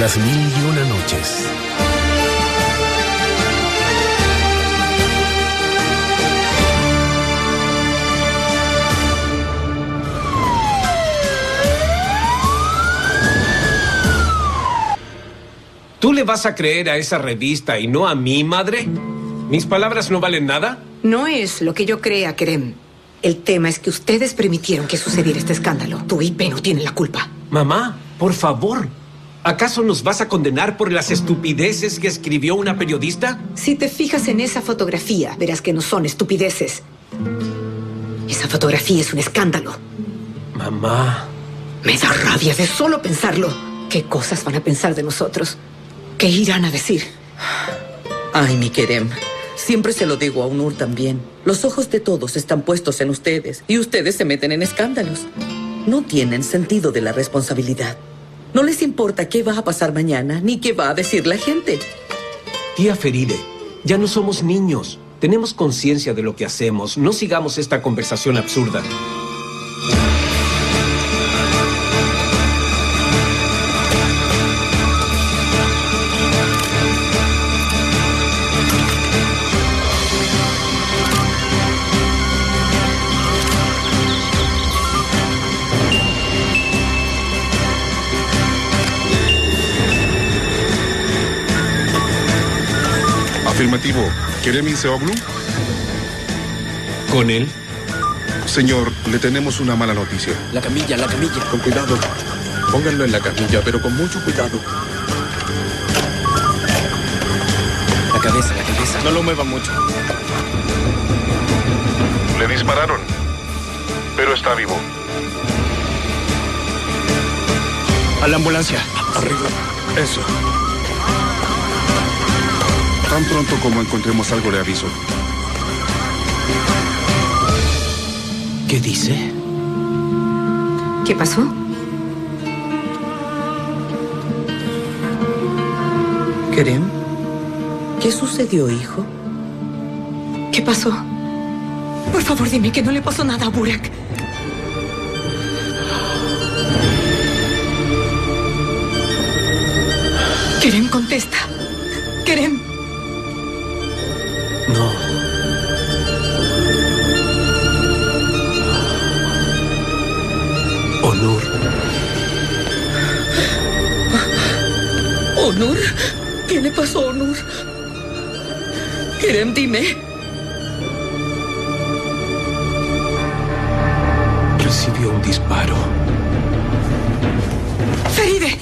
Las Mil y Una Noches. ¿Tú le vas a creer a esa revista y no a mí, madre? ¿Mis palabras no valen nada? No es lo que yo crea, Kerem. El tema es que ustedes permitieron que sucediera este escándalo. Tú y Peno tienen la culpa. Mamá, por favor. ¿Acaso nos vas a condenar por las estupideces que escribió una periodista? Si te fijas en esa fotografía, verás que no son estupideces. Esa fotografía es un escándalo. Mamá. Me da rabia de solo pensarlo. ¿Qué cosas van a pensar de nosotros? ¿Qué irán a decir? Ay, mi Kerem. Siempre se lo digo a Onur también. Los ojos de todos están puestos en ustedes y ustedes se meten en escándalos. No tienen sentido de la responsabilidad. No les importa qué va a pasar mañana ni qué va a decir la gente. Tía Feride, ya no somos niños. Tenemos conciencia de lo que hacemos. No sigamos esta conversación absurda. Afirmativo. ¿Kerem İnceoğlu? ¿Con él? Señor, le tenemos una mala noticia. La camilla, la camilla. Con cuidado. Pónganlo en la camilla, pero con mucho cuidado. La cabeza, la cabeza. No lo mueva mucho. Le dispararon, pero está vivo. A la ambulancia. Arriba. Eso. Tan pronto como encontremos algo, le aviso. ¿Qué dice? ¿Qué pasó? Kerem, ¿qué sucedió, hijo? ¿Qué pasó? Por favor, dime que no le pasó nada a Burak. Kerem, contesta. Kerem. No. Onur. ¿Onur? ¿Qué le pasó a Onur? Kerem, dime. Recibió un disparo. ¡Feride!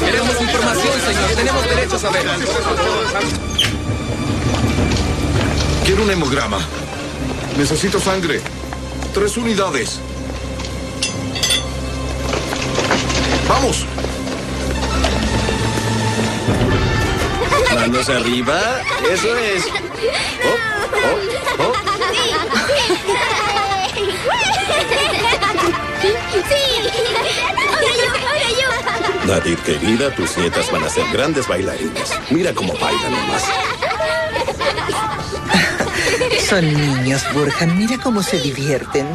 Queremos información, señor. Tenemos derecho a saber. Quiero un hemograma. Necesito sangre. 3 unidades. ¡Vamos! Manos arriba. Eso es. Oh, oh, oh. ¡Sí! Nadie, querida, tus nietas van a ser grandes bailarinas. Mira cómo bailan nomás. Son niños, Burhan. Mira cómo se divierten.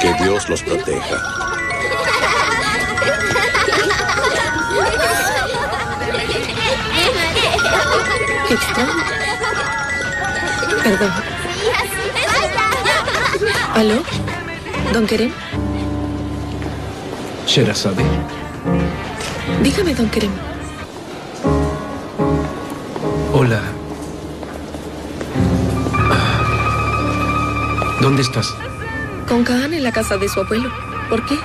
Que Dios los proteja. ¿Extraño? Perdón. ¿Aló? ¿Don Kerem? Sherezade. Dígame, don Kerem. Hola. ¿Dónde estás? Con Kaan en la casa de su abuelo. ¿Por qué?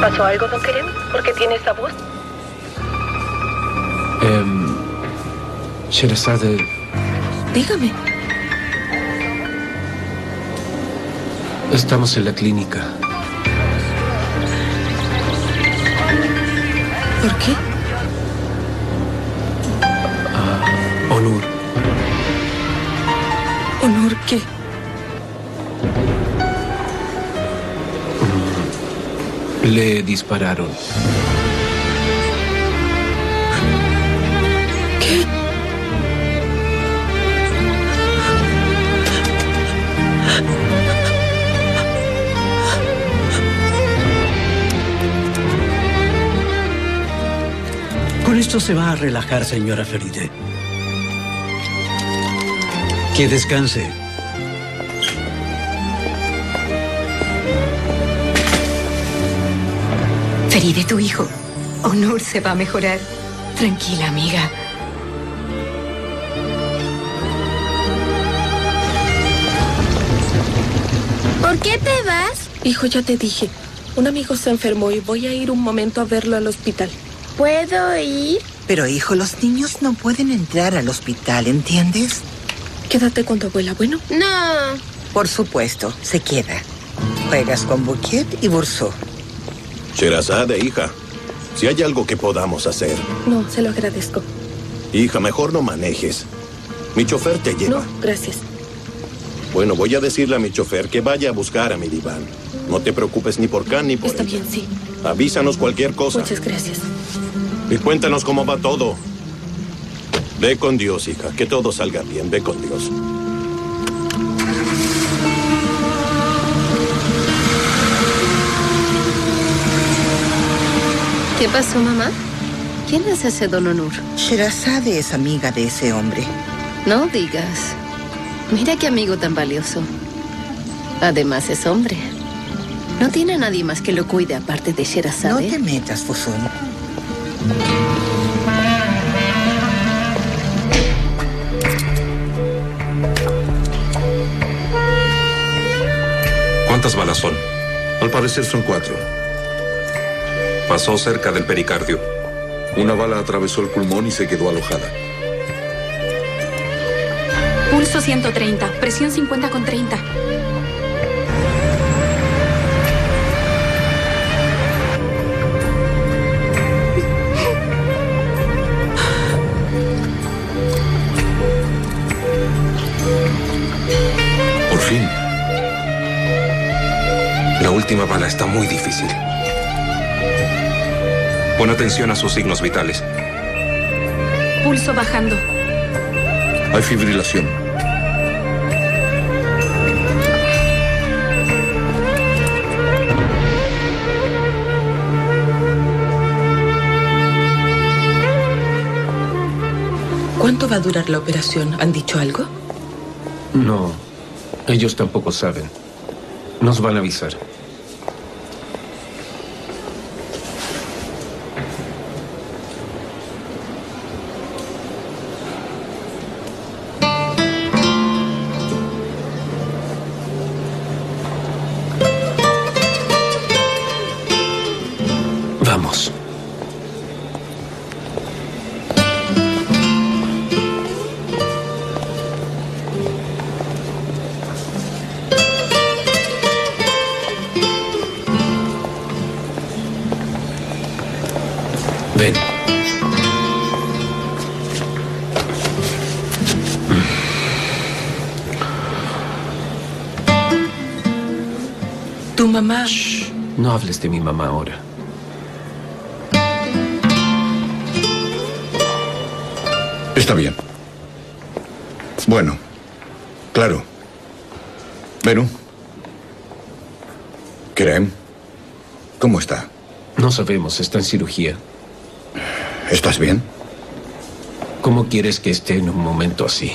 ¿Pasó algo, don Kerem? ¿Por qué tiene esa voz? Sherezade. Dígame. Estamos en la clínica. ¿Por qué? Onur. ¿Onur qué? Le dispararon. Esto se va a relajar, señora Feride. Que descanse. Feride, tu hijo Onur se va a mejorar. Tranquila, amiga. ¿Por qué te vas? Hijo, ya te dije. Un amigo se enfermó y voy a ir un momento a verlo al hospital. ¿Puedo ir? Pero, hijo, los niños no pueden entrar al hospital, ¿entiendes? Quédate con tu abuela, ¿bueno? No. Por supuesto, se queda. Juegas con Buket y Bursó. Sherezade, hija. Si hay algo que podamos hacer. No, se lo agradezco. Hija, mejor no manejes. Mi chofer te lleva. No, gracias. Bueno, voy a decirle a mi chofer que vaya a buscar a mi diván. No te preocupes ni por Can ni por ella. Está bien, sí. Avísanos cualquier cosa. Muchas gracias. Y cuéntanos cómo va todo. Ve con Dios, hija. Que todo salga bien. Ve con Dios. ¿Qué pasó, mamá? ¿Quién es ese don Onur? Sherezade es amiga de ese hombre. No digas. Mira qué amigo tan valioso. Además es hombre. No tiene a nadie más que lo cuide aparte de Sherezade. No te metas, Füsun. ¿Cuántas balas son? Al parecer son 4. Pasó cerca del pericardio. Una bala atravesó el pulmón y se quedó alojada. Pulso 130, presión 50/30. Por fin. La última bala está muy difícil. Pon atención a sus signos vitales. Pulso bajando. Hay fibrilación. ¿Cuánto va a durar la operación? ¿Han dicho algo? No. Ellos tampoco saben. Nos van a avisar. Mamá. Shh, no hables de mi mamá ahora. Está bien. Bueno, claro. Beru. Kerem, ¿cómo está? No sabemos, está en cirugía. ¿Estás bien? ¿Cómo quieres que esté en un momento así?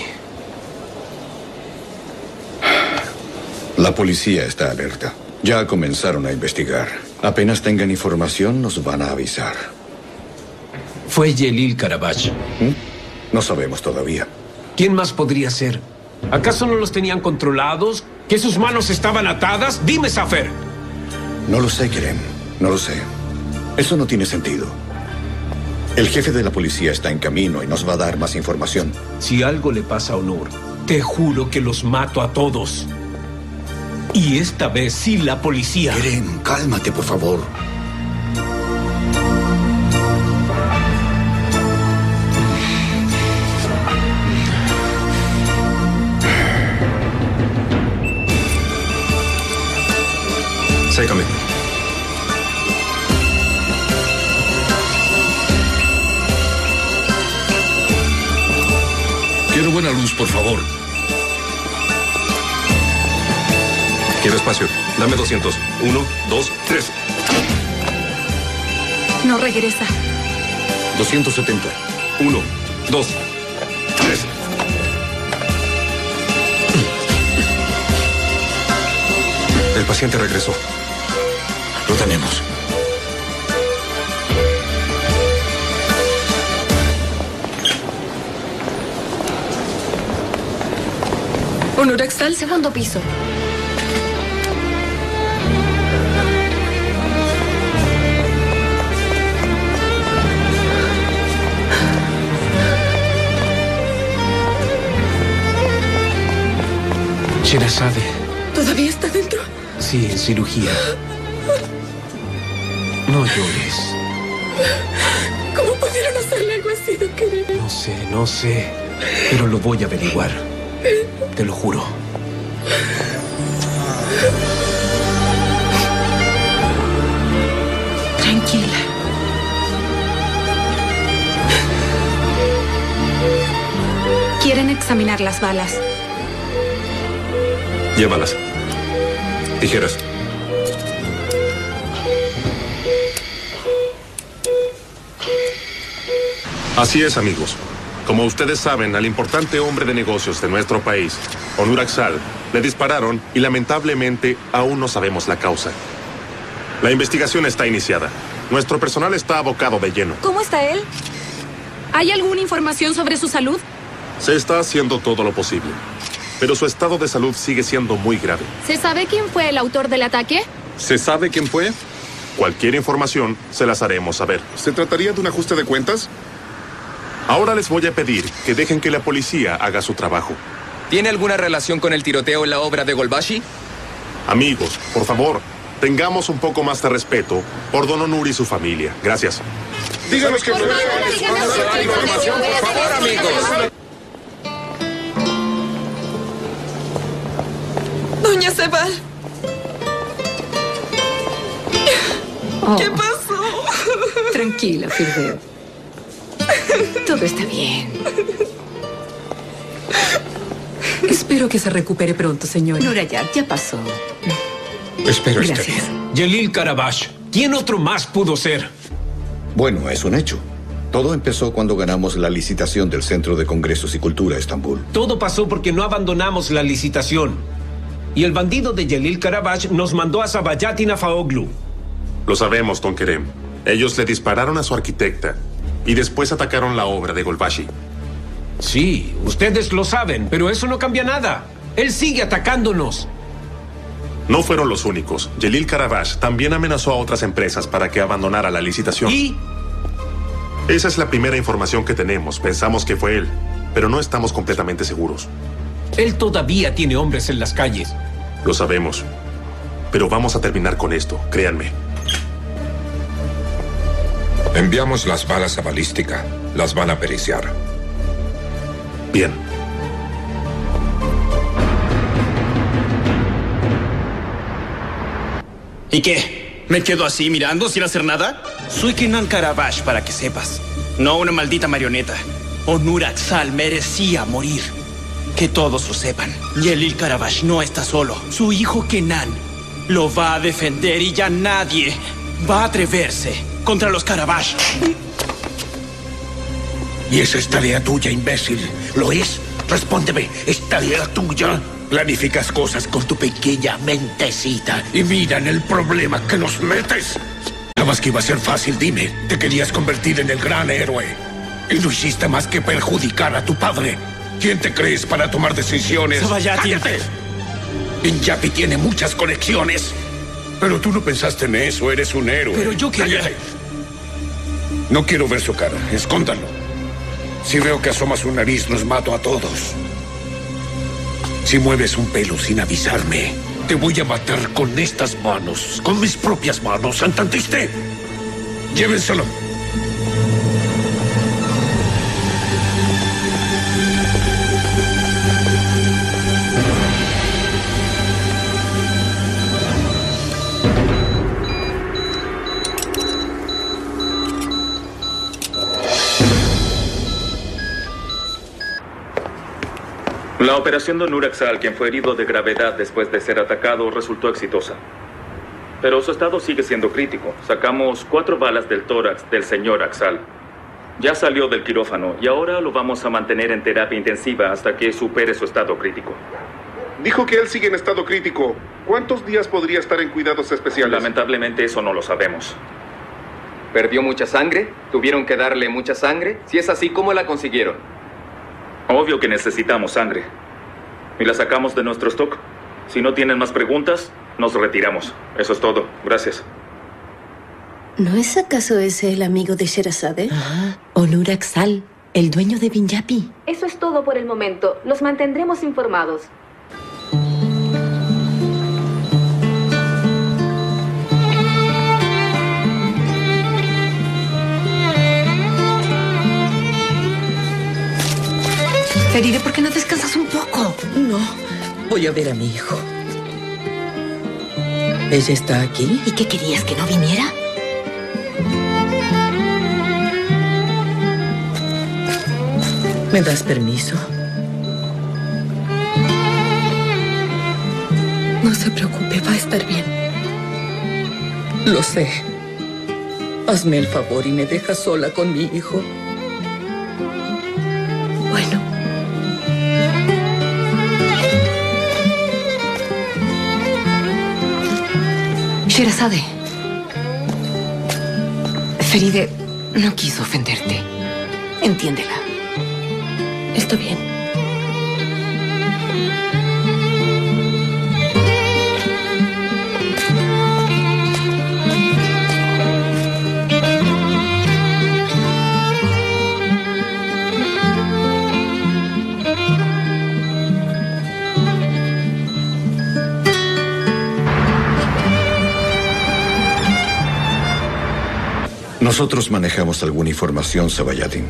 La policía está alerta. Ya comenzaron a investigar. Apenas tengan información, nos van a avisar. Fue Celil Karabaş. No sabemos todavía. ¿Quién más podría ser? ¿Acaso no los tenían controlados? ¿Que sus manos estaban atadas? Dime, Zafer. No lo sé, Kerem. No lo sé. Eso no tiene sentido. El jefe de la policía está en camino y nos va a dar más información. Si algo le pasa a Onur, te juro que los mato a todos. Y esta vez sí la policía. Kerem, cálmate, por favor. Sécame. Quiero buena luz, por favor. Quiero espacio. Dame 200. 1, 2, 3. No regresa. 270. 1, 2, 3. El paciente regresó. Lo tenemos. Onur Aksal, segundo piso. Sherezade. ¿Todavía está dentro? Sí, en cirugía. No llores. ¿Cómo pudieron hacerle algo así, don Kerem? No sé, pero lo voy a averiguar. Te lo juro. Tranquila. Quieren examinar las balas. Llévalas. Tijeras. Así es, amigos. Como ustedes saben, al importante hombre de negocios de nuestro país, Onur Aksal, le dispararon y lamentablemente aún no sabemos la causa. La investigación está iniciada. Nuestro personal está abocado de lleno. ¿Cómo está él? ¿Hay alguna información sobre su salud? Se está haciendo todo lo posible, pero su estado de salud sigue siendo muy grave. ¿Se sabe quién fue el autor del ataque? ¿Se sabe quién fue? Cualquier información se las haremos saber. ¿Se trataría de un ajuste de cuentas? Ahora les voy a pedir que dejen que la policía haga su trabajo. ¿Tiene alguna relación con el tiroteo en la obra de Gölbaşı? Amigos, por favor, tengamos un poco más de respeto por don Onur y su familia. Gracias. Díganos que... Por favor, amigos. Doña Sebal. ¿Qué pasó? Tranquila, Feride. Todo está bien. Espero que se recupere pronto, señora. No, ya pasó. Espero estar bien. Celil Karabaş. ¿Quién otro más pudo ser? Bueno, es un hecho. Todo empezó cuando ganamos la licitación del Centro de Congresos y Cultura Estambul. Todo pasó porque no abandonamos la licitación. Y el bandido de Celil Karabaş nos mandó a Şahabettin Afaoğlu. Lo sabemos, don Kerem. Ellos le dispararon a su arquitecta. Y después atacaron la obra de Gölbaşı. Sí, ustedes lo saben, pero eso no cambia nada. Él sigue atacándonos. No fueron los únicos. Celil Karabaş también amenazó a otras empresas para que abandonara la licitación. ¿Y? Esa es la primera información que tenemos. Pensamos que fue él, pero no estamos completamente seguros. Él todavía tiene hombres en las calles. Lo sabemos, pero vamos a terminar con esto, créanme. Enviamos las balas a balística. Las van a periciar. Bien. ¿Y qué? ¿Me quedo así mirando sin hacer nada? Soy Kenan Karabaş, para que sepas. No una maldita marioneta. Onur Aksal merecía morir. Que todos lo sepan. Celil Karabaş no está solo. Su hijo Kenan lo va a defender y ya nadie va a atreverse contra los Karabaş. Y esa es tarea tuya, imbécil. ¿Lo es? Respóndeme. ¿Es tarea tuya? Planificas cosas con tu pequeña mentecita y mira en el problema que nos metes. Nada más que iba a ser fácil, dime. Te querías convertir en el gran héroe y no hiciste más que perjudicar a tu padre. ¿Quién te crees para tomar decisiones? ¡Cállate! Binyapı tiene muchas conexiones. Pero tú no pensaste en eso, eres un héroe. Pero yo quería... ¡Cállate! No quiero ver su cara, escóndalo. Si veo que asoma su nariz, los mato a todos. Si mueves un pelo sin avisarme, te voy a matar con estas manos, con mis propias manos. ¡Santantiste! ¡Llévenselo! La operación de Onur Aksal, quien fue herido de gravedad después de ser atacado, resultó exitosa. Pero su estado sigue siendo crítico. Sacamos 4 balas del tórax del señor Aksal. Ya salió del quirófano y ahora lo vamos a mantener en terapia intensiva hasta que supere su estado crítico. Dijo que él sigue en estado crítico. ¿Cuántos días podría estar en cuidados especiales? Lamentablemente eso no lo sabemos. ¿Perdió mucha sangre? ¿Tuvieron que darle mucha sangre? Si es así, ¿cómo la consiguieron? Obvio que necesitamos sangre. Y la sacamos de nuestro stock. Si no tienen más preguntas, nos retiramos. Eso es todo. Gracias. ¿No es acaso ese el amigo de Sherezade? Ah, Onur Aksal, el dueño de Binyapı. Eso es todo por el momento. Los mantendremos informados. Feride, ¿por qué no descansas un poco? No, voy a ver a mi hijo. ¿Ella está aquí? ¿Y qué querías, que no viniera? ¿Me das permiso? No se preocupe, va a estar bien. Lo sé. Hazme el favor y me dejas sola con mi hijo. Bueno. Sherezade. Feride no quiso ofenderte. Entiéndela. Está bien. Nosotros manejamos alguna información, Sabayadin.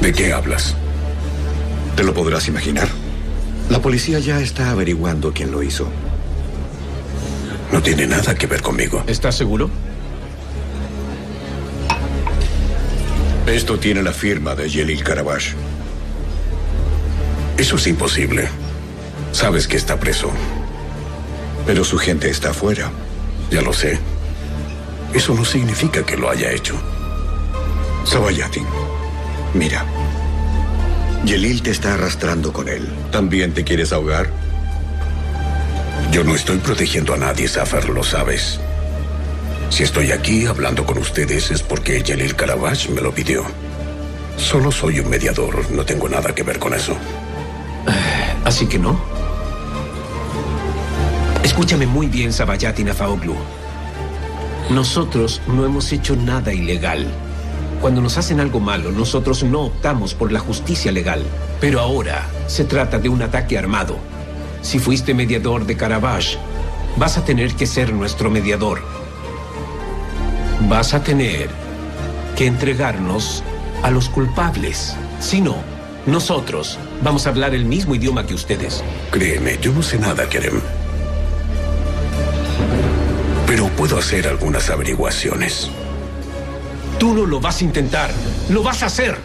¿De qué hablas? ¿Te lo podrás imaginar? La policía ya está averiguando quién lo hizo. No tiene nada que ver conmigo. ¿Estás seguro? Esto tiene la firma de Celil Karabaş. Eso es imposible. Sabes que está preso. Pero su gente está afuera. Ya lo sé. Eso no significa que lo haya hecho. Sabayadin. Mira, Celil te está arrastrando con él. ¿También te quieres ahogar? Yo no estoy protegiendo a nadie, Zafer, lo sabes. Si estoy aquí hablando con ustedes es porque Celil Karabaş me lo pidió. Solo soy un mediador, no tengo nada que ver con eso. ¿Así que no? Escúchame muy bien, Şahabettin Afaoğlu. Nosotros no hemos hecho nada ilegal. Cuando nos hacen algo malo, nosotros no optamos por la justicia legal. Pero ahora se trata de un ataque armado. Si fuiste mediador de Karabaş, vas a tener que ser nuestro mediador. Vas a tener que entregarnos a los culpables. Si no, nosotros vamos a hablar el mismo idioma que ustedes. Créeme, yo no sé nada, Kerem. Pero puedo hacer algunas averiguaciones. Tú no lo vas a intentar. Lo vas a hacer.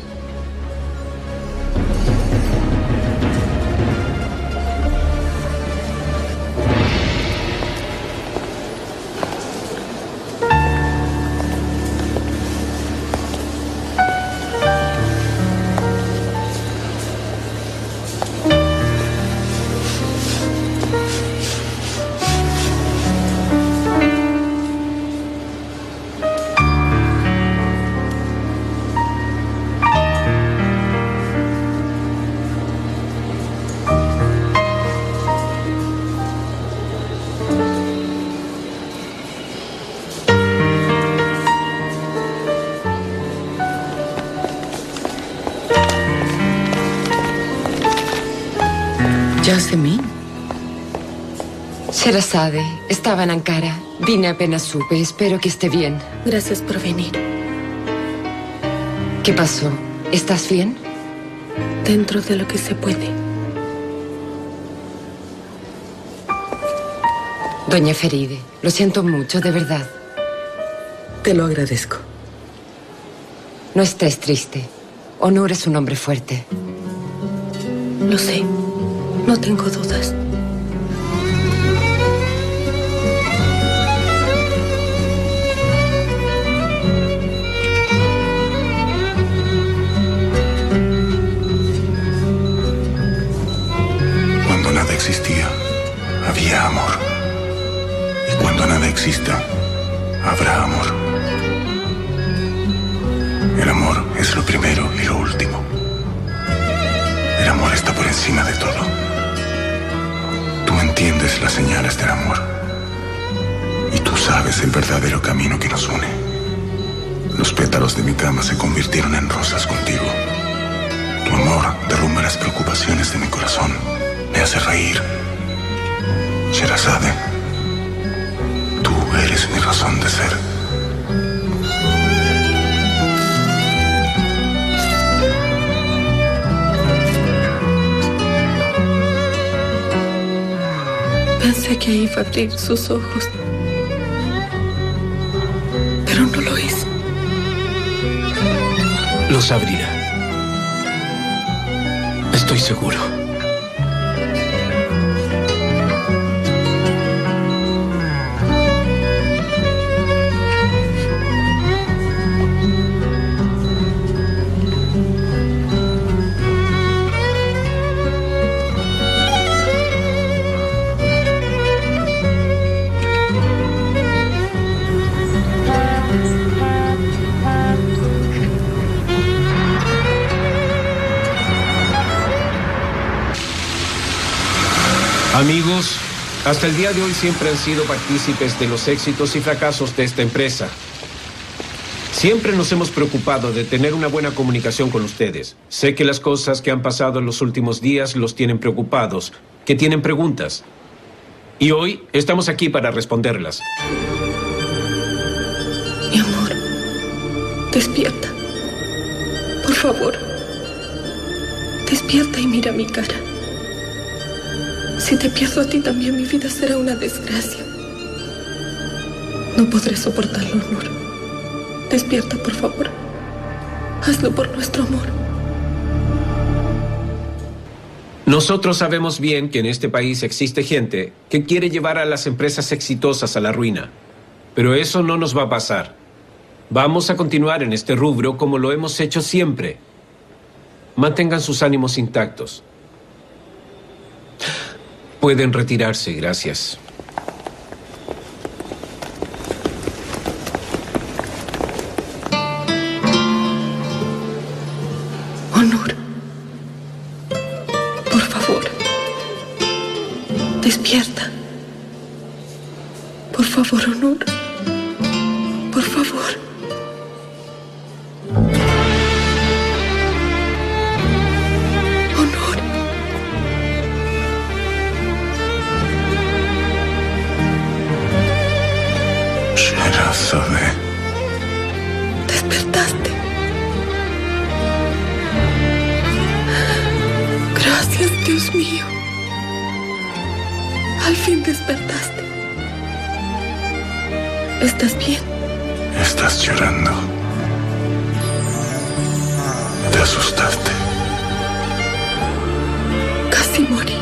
Yasemin. Sherezade, estaba en Ankara. Vine apenas supe. Espero que esté bien. Gracias por venir. ¿Qué pasó? ¿Estás bien? Dentro de lo que se puede. Doña Feride, lo siento mucho, de verdad. Te lo agradezco. No estés triste. Onur es un hombre fuerte. Lo sé. No tengo dudas. exista, habrá amor. El amor es lo primero y lo último. El amor está por encima de todo. Tú entiendes las señales del amor. Y tú sabes el verdadero camino que nos une. Los pétalos de mi cama se convirtieron en rosas contigo. Tu amor derrumba las preocupaciones de mi corazón. Me hace reír. Sherezade, tú eres mi razón de ser. Pensé que iba a abrir sus ojos, pero no lo hizo. Los abrirá. Estoy seguro. Amigos, hasta el día de hoy siempre han sido partícipes de los éxitos y fracasos de esta empresa. Siempre nos hemos preocupado de tener una buena comunicación con ustedes. Sé que las cosas que han pasado en los últimos días los tienen preocupados, que tienen preguntas. Y hoy estamos aquí para responderlas. Mi amor, despierta. Por favor, despierta y mira mi cara. Si te pierdo a ti también, mi vida será una desgracia. No podré soportarlo, Onur. Despierta, por favor. Hazlo por nuestro amor. Nosotros sabemos bien que en este país existe gente que quiere llevar a las empresas exitosas a la ruina. Pero eso no nos va a pasar. Vamos a continuar en este rubro como lo hemos hecho siempre. Mantengan sus ánimos intactos. Pueden retirarse, gracias. Onur, por favor, despierta. Por favor, Onur, por favor. Despertaste. Gracias, Dios mío. Al fin despertaste. ¿Estás bien? Estás llorando. Te asustaste. Casi morí.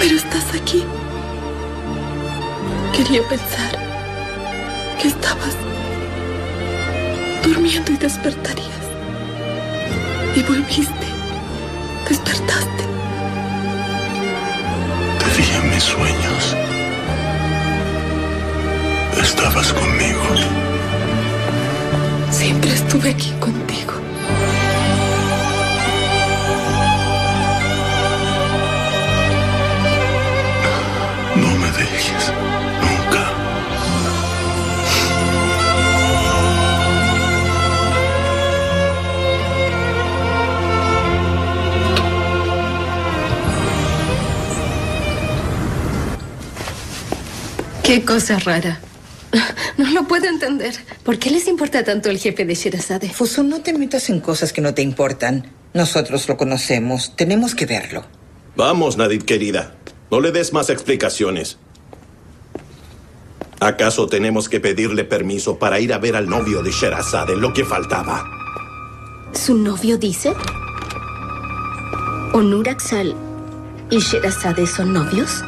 Pero estás aquí. Quería pensar que estabas durmiendo y despertarías. Y volviste, despertaste. Te vi en mis sueños. Estabas conmigo. Siempre estuve aquí contigo. No me dejes. Qué cosa rara. No lo puedo entender. ¿Por qué les importa tanto el jefe de Sherezade? Füsun, no te metas en cosas que no te importan. Nosotros lo conocemos. Tenemos que verlo. Vamos, Nadide querida. No le des más explicaciones. ¿Acaso tenemos que pedirle permiso para ir a ver al novio de Sherezade? Lo que faltaba. ¿Su novio dice? ¿Onur Aksal y Sherezade son novios?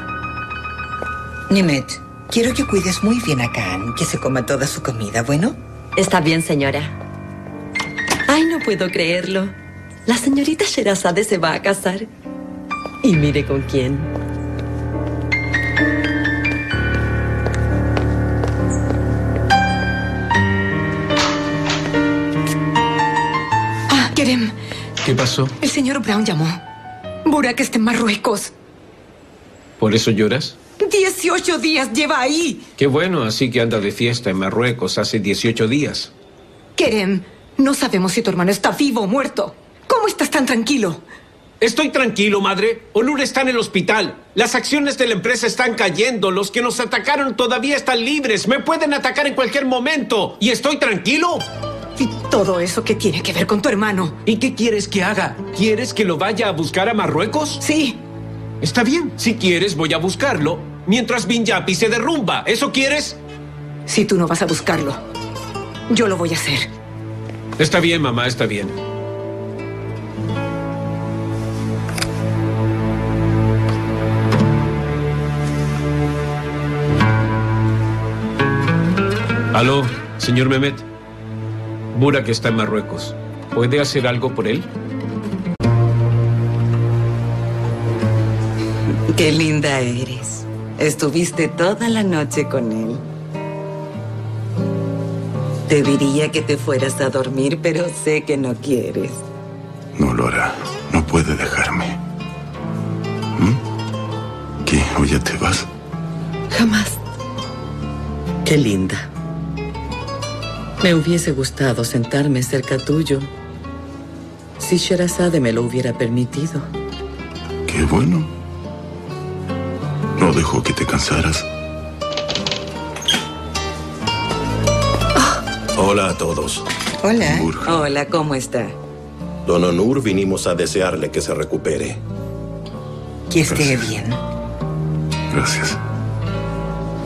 Nimet, quiero que cuides muy bien a Kaan, que se coma toda su comida, ¿bueno? Está bien, señora. Ay, no puedo creerlo. La señorita Sherezade se va a casar. Y mire con quién. Kerem. ¿Qué pasó? El señor Brown llamó. Burak está en Marruecos. ¿Por eso lloras? 18 días lleva ahí. Qué bueno, así que anda de fiesta en Marruecos hace 18 días. Kerem, no sabemos si tu hermano está vivo o muerto. ¿Cómo estás tan tranquilo? Estoy tranquilo, madre. Onur está en el hospital. Las acciones de la empresa están cayendo. Los que nos atacaron todavía están libres. Me pueden atacar en cualquier momento. ¿Y estoy tranquilo? ¿Y todo eso qué tiene que ver con tu hermano? ¿Y qué quieres que haga? ¿Quieres que lo vaya a buscar a Marruecos? Sí. Está bien. Si quieres, voy a buscarlo mientras Binyapı se derrumba. ¿Eso quieres? Si tú no vas a buscarlo, yo lo voy a hacer. Está bien, mamá, está bien. Aló, señor Mehmet. Burak está en Marruecos. ¿Puede hacer algo por él? Qué linda eres. Estuviste toda la noche con él. Te diría que te fueras a dormir, pero sé que no quieres. No lo hará. No puede dejarme. ¿Qué? ¿O ya te vas? Jamás. Qué linda. Me hubiese gustado sentarme cerca tuyo, si Sherezade me lo hubiera permitido. Qué bueno. No dejó que te cansaras. Oh. Hola a todos. Hola. Burhan. Hola, ¿cómo está? Don Onur, vinimos a desearle que se recupere. Que esté bien. Gracias.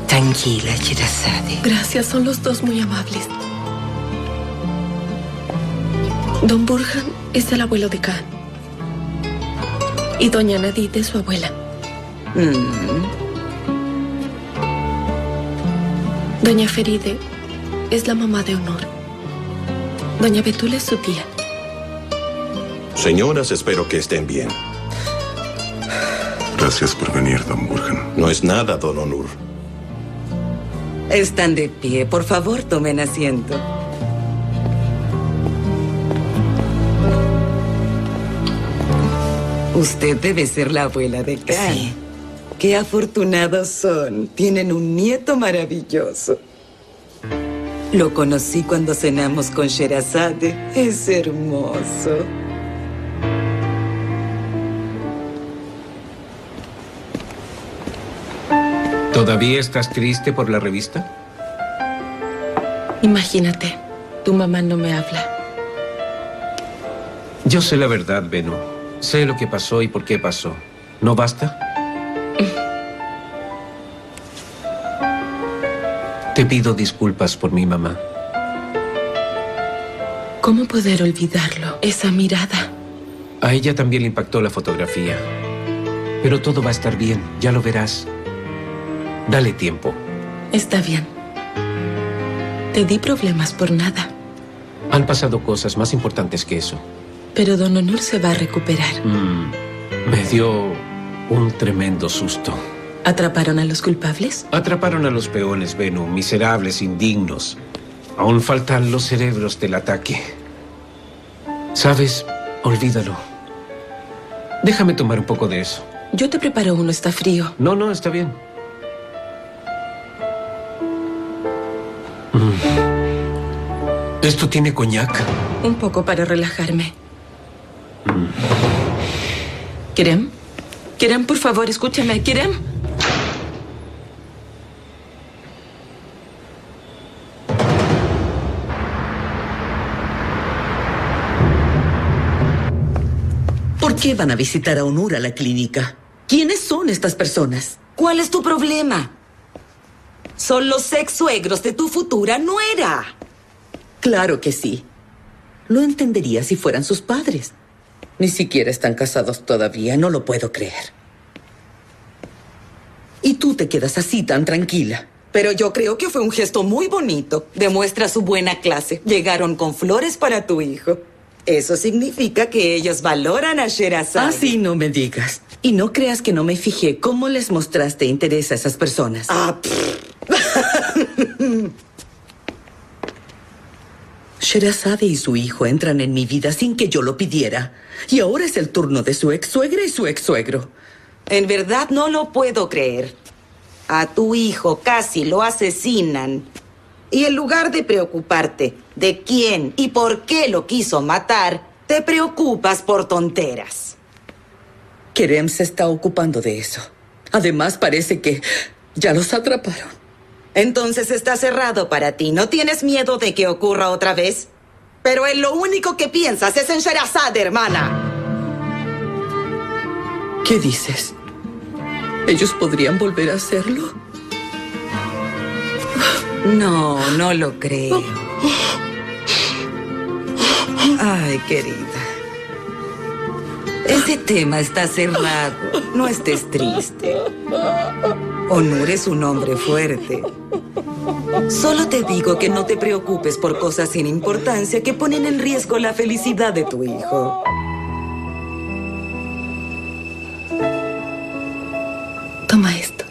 Tranquila, Sherezade. Gracias, son los dos muy amables. Don Burhan es el abuelo de Kaan. Y doña Nadide es su abuela. Doña Feride es la mamá de Onur. Doña Betula es su tía. Señoras, espero que estén bien. Gracias por venir, don Burhan. No es nada, don Onur. Están de pie. Por favor, tomen asiento. Usted debe ser la abuela de Kaan. Sí. Qué afortunados son. Tienen un nieto maravilloso. Lo conocí cuando cenamos con Sherezade. Es hermoso. ¿Todavía estás triste por la revista? Imagínate, tu mamá no me habla. Yo sé la verdad, Beno. Sé lo que pasó y por qué pasó. ¿No basta? Te pido disculpas por mi mamá. ¿Cómo poder olvidarlo? Esa mirada. A ella también le impactó la fotografía. Pero todo va a estar bien, ya lo verás. Dale tiempo. Está bien. Te di problemas por nada. Han pasado cosas más importantes que eso. Pero don Onur se va a recuperar. Me dio un tremendo susto. ¿Atraparon a los culpables? Atraparon a los peones, Beno. Miserables, indignos. Aún faltan los cerebros del ataque. ¿Sabes? Olvídalo. Déjame tomar un poco de eso. Yo te preparo uno, está frío. No, no, está bien. ¿Esto tiene coñac? Un poco para relajarme. Kerem, Kerem, por favor, escúchame, Kerem. ¿Por qué van a visitar a Onur a la clínica? ¿Quiénes son estas personas? ¿Cuál es tu problema? Son los ex-suegros de tu futura nuera. Claro que sí. Lo entendería si fueran sus padres. Ni siquiera están casados todavía, no lo puedo creer. Y tú te quedas así tan tranquila. Pero yo creo que fue un gesto muy bonito. Demuestra su buena clase. Llegaron con flores para tu hijo. Eso significa que ellos valoran a Sherezade. Así no me digas. Y no creas que no me fijé cómo les mostraste interés a esas personas. Ah, Sherezade y su hijo entran en mi vida sin que yo lo pidiera. Y ahora es el turno de su ex-suegra y su ex-suegro. En verdad no lo puedo creer. A tu hijo casi lo asesinan. Y en lugar de preocuparte de quién y por qué lo quiso matar, te preocupas por tonteras. Kerem se está ocupando de eso. Además, parece que ya los atraparon. Entonces está cerrado para ti. ¿No tienes miedo de que ocurra otra vez? Pero en lo único que piensas es en Sherezade, hermana. ¿Qué dices? ¿Ellos podrían volver a hacerlo? No, no lo creo. Ay, querida. Ese tema está cerrado. No estés triste. Onur es un hombre fuerte. Solo te digo que no te preocupes por cosas sin importancia que ponen en riesgo la felicidad de tu hijo. Toma esto.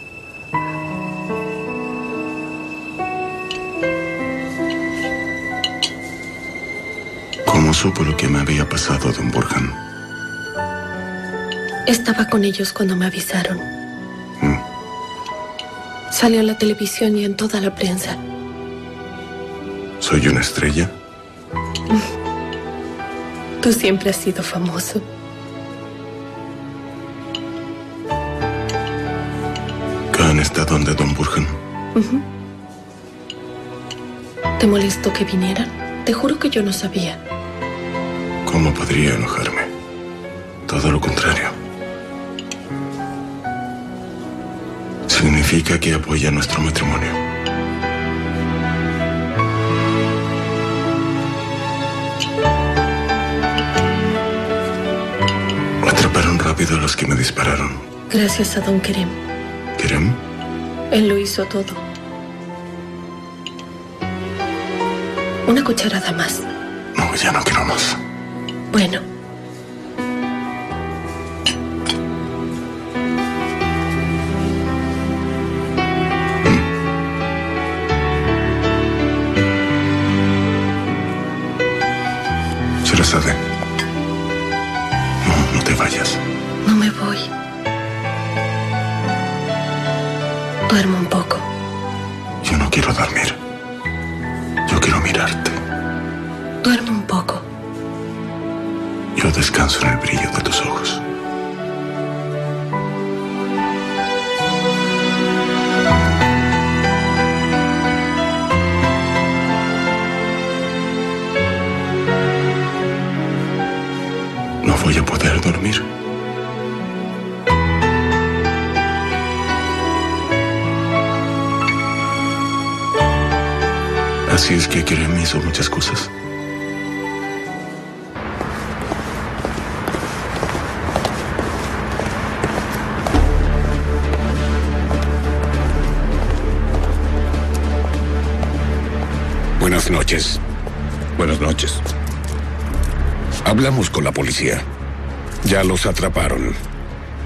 ¿Cómo supo lo que me había pasado, don Burhan? Estaba con ellos cuando me avisaron. Salió en la televisión y en toda la prensa. ¿Soy una estrella? Tú siempre has sido famoso. ¿Kaan está donde, don Burhan? ¿Te molestó que vinieran? Te juro que yo no sabía. ¿Cómo podría enojarme? Todo lo contrario. Significa que apoya nuestro matrimonio. Atraparon rápido a los que me dispararon. Gracias a don Kerem. ¿Kerem? Él lo hizo todo. Una cucharada más. No, ya no quiero más. Bueno. Sherezade. No, no te vayas. No me voy. Duermo un poco. Yo no quiero dormir. Yo quiero mirarte. Duermo un poco. Yo descanso en el brillo de tus ojos. Voy a poder dormir. Así es que Kerem hizo muchas cosas. Buenas noches. Buenas noches. Hablamos con la policía. Ya los atraparon.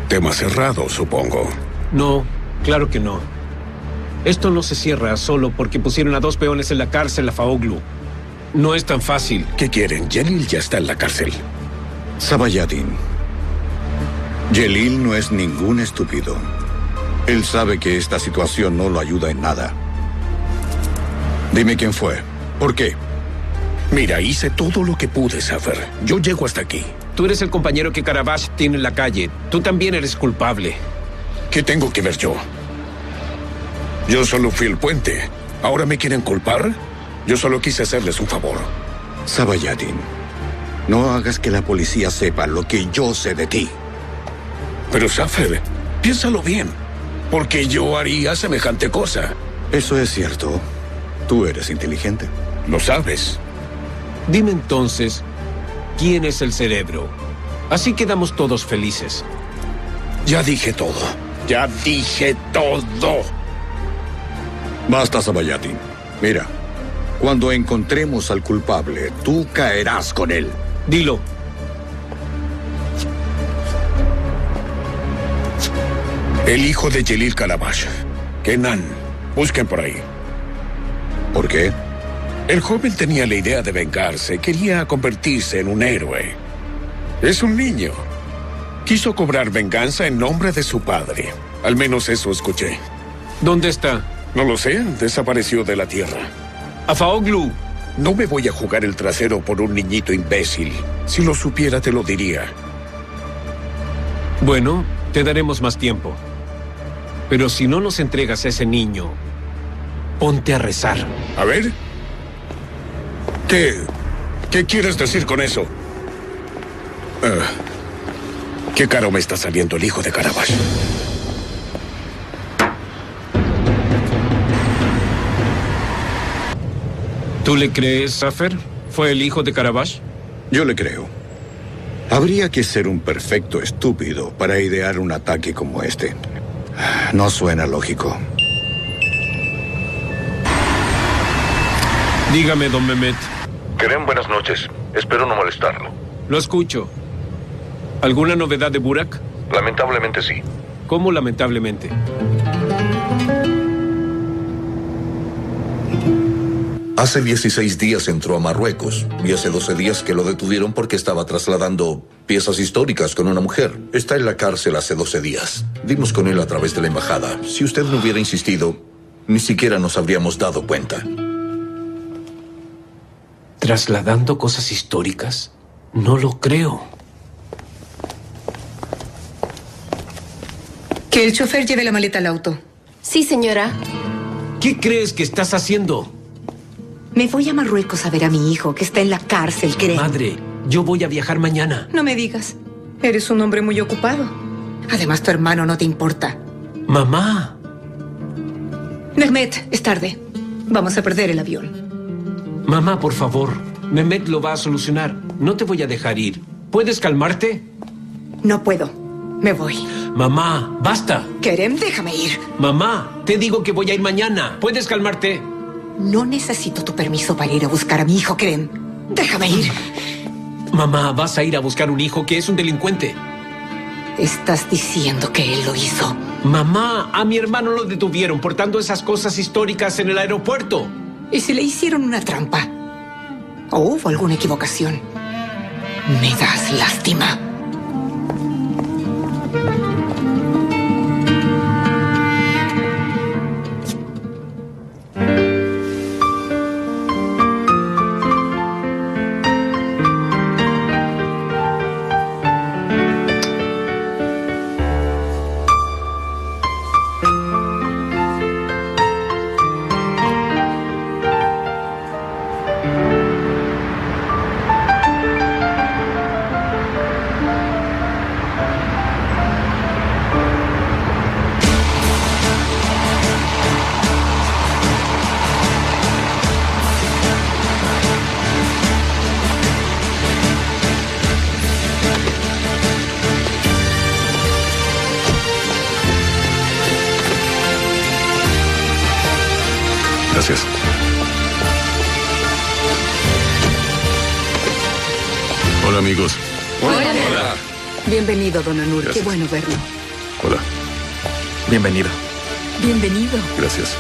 Tema cerrado, supongo. No, claro que no. Esto no se cierra solo porque pusieron a dos peones en la cárcel, Afaoğlu. No es tan fácil. ¿Qué quieren? Celil ya está en la cárcel. Sabayadin. Celil no es ningún estúpido. Él sabe que esta situación no lo ayuda en nada. Dime quién fue. ¿Por qué? Mira, hice todo lo que pude, Zafer. Yo llego hasta aquí. Tú eres el compañero que Karabaş tiene en la calle. Tú también eres culpable. ¿Qué tengo que ver yo? Yo solo fui el puente. ¿Ahora me quieren culpar? Yo solo quise hacerles un favor. Sabayadin, no hagas que la policía sepa lo que yo sé de ti. Pero, Zafer, piénsalo bien. Porque yo haría semejante cosa. Eso es cierto. Tú eres inteligente. Lo sabes. Dime entonces... ¿Quién es el cerebro? Así quedamos todos felices. Ya dije todo. ¡Ya dije todo! Basta, Sabayadin. Mira, cuando encontremos al culpable, tú caerás con él. Dilo. El hijo de Celil Karabaş. Kenan. Busquen por ahí. ¿Por qué? El joven tenía la idea de vengarse, quería convertirse en un héroe. Es un niño. Quiso cobrar venganza en nombre de su padre. Al menos eso escuché. ¿Dónde está? No lo sé, desapareció de la tierra. Afaoğlu. No me voy a jugar el trasero por un niñito imbécil. Si lo supiera, te lo diría. Bueno, te daremos más tiempo. Pero si no nos entregas a ese niño, ponte a rezar. A ver. ¿Qué quieres decir con eso? Qué caro me está saliendo el hijo de Karabaş. ¿Tú le crees, Zafer? ¿Fue el hijo de Karabaş? Yo le creo. Habría que ser un perfecto estúpido para idear un ataque como este. No suena lógico. Dígame, don Mehmet. Kerem, buenas noches. Espero no molestarlo. Lo escucho. ¿Alguna novedad de Burak? Lamentablemente sí. ¿Cómo lamentablemente? Hace 16 días entró a Marruecos y hace 12 días que lo detuvieron porque estaba trasladando piezas históricas con una mujer. Está en la cárcel hace 12 días. Dimos con él a través de la embajada. Si usted no hubiera insistido, ni siquiera nos habríamos dado cuenta. ¿Trasladando cosas históricas? No lo creo. Que el chofer lleve la maleta al auto. Sí, señora. ¿Qué crees que estás haciendo? Me voy a Marruecos a ver a mi hijo, que está en la cárcel, Kerem. Madre, yo voy a viajar mañana. No me digas. Eres un hombre muy ocupado. Además, tu hermano no te importa. Mamá. Mehmet, es tarde. Vamos a perder el avión. Mamá, por favor. Mehmet lo va a solucionar. No te voy a dejar ir. ¿Puedes calmarte? No puedo. Me voy. Mamá, basta. Kerem, déjame ir. Mamá, te digo que voy a ir mañana. ¿Puedes calmarte? No necesito tu permiso para ir a buscar a mi hijo, Kerem. Déjame ir. Mamá, vas a ir a buscar un hijo que es un delincuente. Estás diciendo que él lo hizo. Mamá, a mi hermano lo detuvieron portando esas cosas históricas en el aeropuerto. ¿Y si le hicieron una trampa? ¿O hubo alguna equivocación? Me das lástima. Bienvenido, don Onur. Gracias. Qué bueno verlo. Hola. Bienvenido. Bienvenido. Gracias.